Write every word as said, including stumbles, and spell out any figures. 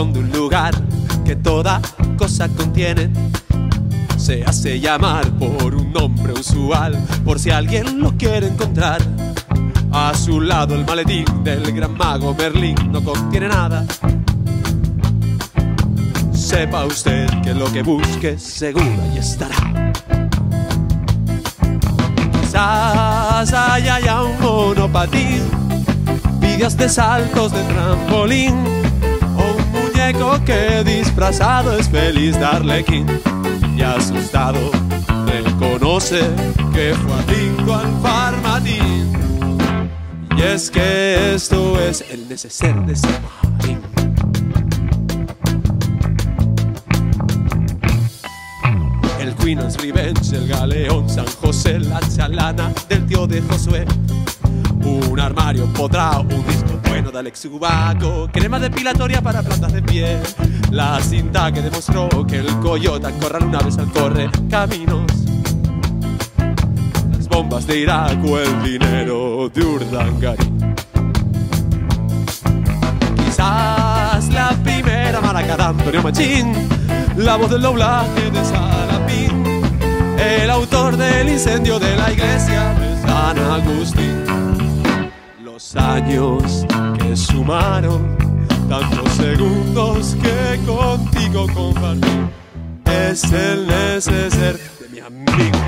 son de un lugar que toda cosa contiene. Se hace llamar por un nombre usual, por si alguien lo quiere encontrar. A su lado el maletín del gran mago Merlín no contiene nada. Sepa usted que lo que busque seguro ahí estará. Quizás haya un monopatín, vigas de saltos de trampolín, o un muñeco que disfrazado es feliz de arlequín. Y asustado, reconoce que fue adicto al Farmatín. Y es que esto es el neceser de Samarín. El Queen's Revenge, el Galeón San José, la chalana del tío de Josué, un armario empotrado, un disco bueno de Alex Ubago, crema depilatoria para plantas de pie, la cinta que demostró que el coyote acorrala una vez al corre caminos, las bombas de Irak o el dinero de Urlangari. Quizás la primera maraca de Antonio Machín, la voz del doblaje de Sarapín, el autor del incendio de la iglesia de San Agustín. Los años que sumaron, tantos segundos que contigo compartí, es el neceser de mi amigo.